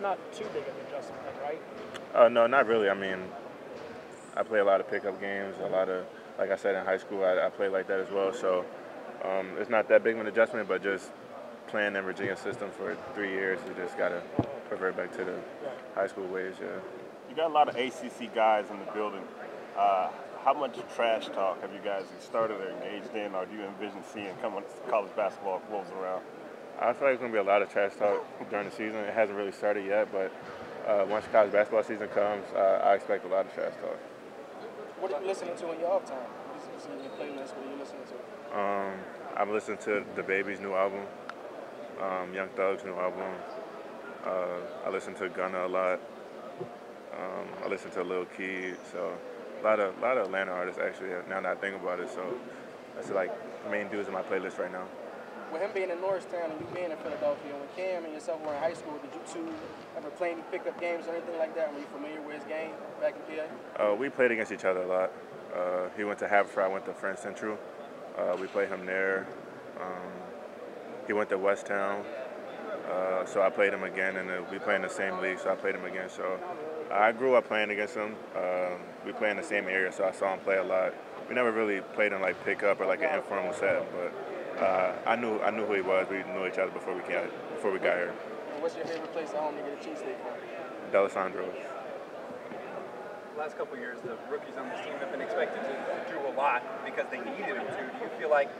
That's not too big of an adjustment, right? No, not really. I mean, I play a lot of pickup games, a lot of, like I said, in high school, I played like that as well. So it's not that big of an adjustment, but just playing in Virginia System for 3 years, you just got to revert back to the high school ways, yeah. You got a lot of ACC guys in the building. How much trash talk have you guys started or engaged in, or do you envision seeing coming college basketball rolls around? I feel like it's going to be a lot of trash talk during the season. It hasn't really started yet, but once college basketball season comes, I expect a lot of trash talk. What are you listening to in your off time? In your playlist, what are you listening to? I'm listening to DaBaby's new album, Young Thug's new album. I listen to Gunna a lot. I listen to Lil Key, so a lot of Atlanta artists actually. Now that I think about it, so that's like main dudes in my playlist right now. With him being in Norristown and you being in Philadelphia, and with Cam and yourself were in high school, did you two ever play any pickup games or anything like that? Were you familiar with his game back in PA? We played against each other a lot. He went to Haverford, I went to Friend Central. We played him there. He went to Westtown, so I played him again, and we play in the same league, so I played him again. So I grew up playing against him. We play in the same area, so I saw him play a lot. We never really played in like pickup or like an informal set, but I knew who he was. We knew each other before we got here. What's your favorite place at home to get a cheesesteak from? D'Alessandro's. The last couple of years, the rookies on this team have been expected to do a lot because they needed them to. Do you feel like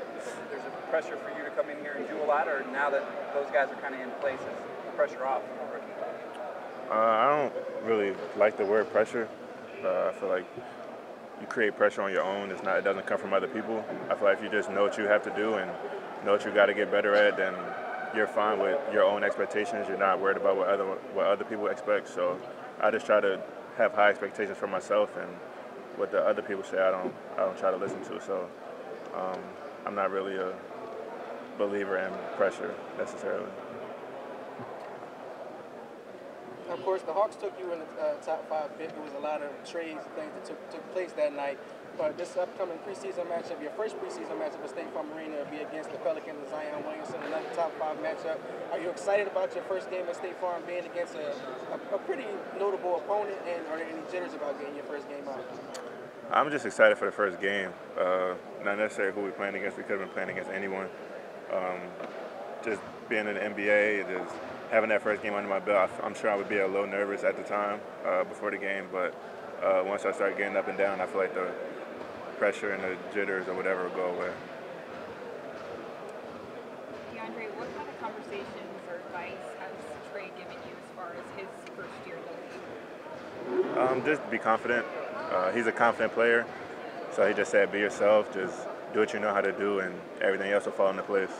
there's a pressure for you to come in here and do a lot, or now that those guys are kind of in place, is the pressure off? I don't really like the word pressure. I feel like you create pressure on your own. It doesn't come from other people. I feel like if you just know what you have to do and know what you got to get better at, then you're fine with your own expectations. You're not worried about what other people expect. So I just try to have high expectations for myself, and what the other people say, I don't try to listen to. So I'm not really a believer in pressure necessarily. Of course, the Hawks took you in the top 5 pick. There was a lot of trades and things that took place that night. But this upcoming preseason matchup, your first preseason matchup at State Farm Arena, will be against the Pelicans and Zion Williamson, another top 5 matchup. Are you excited about your first game at State Farm being against a pretty notable opponent? And are there any jitters about getting your first game out? I'm just excited for the first game. Not necessarily who we're playing against. We could have been playing against anyone. Just being in the NBA, having that first game under my belt, I'm sure I would be a little nervous at the time before the game, but once I start getting up and down, I feel like the pressure and the jitters or whatever will go away. DeAndre, what kind of conversations or advice has Trey given you as far as his first year in the league? Just be confident. He's a confident player, so he just said be yourself, just do what you know how to do, and everything else will fall into place.